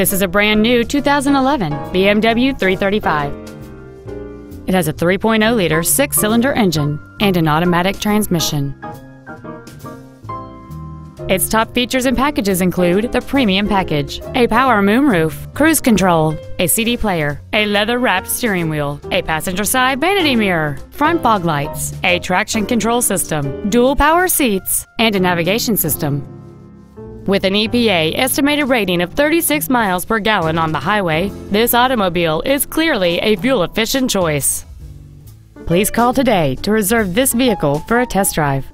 This is a brand new 2011 BMW 335. It has a 3.0-liter six-cylinder engine and an automatic transmission. Its top features and packages include the premium package, a power moonroof, cruise control, a CD player, a leather-wrapped steering wheel, a passenger side vanity mirror, front fog lights, a traction control system, dual power seats, and a navigation system. With an EPA estimated rating of 36 miles per gallon on the highway, this automobile is clearly a fuel-efficient choice. Please call today to reserve this vehicle for a test drive.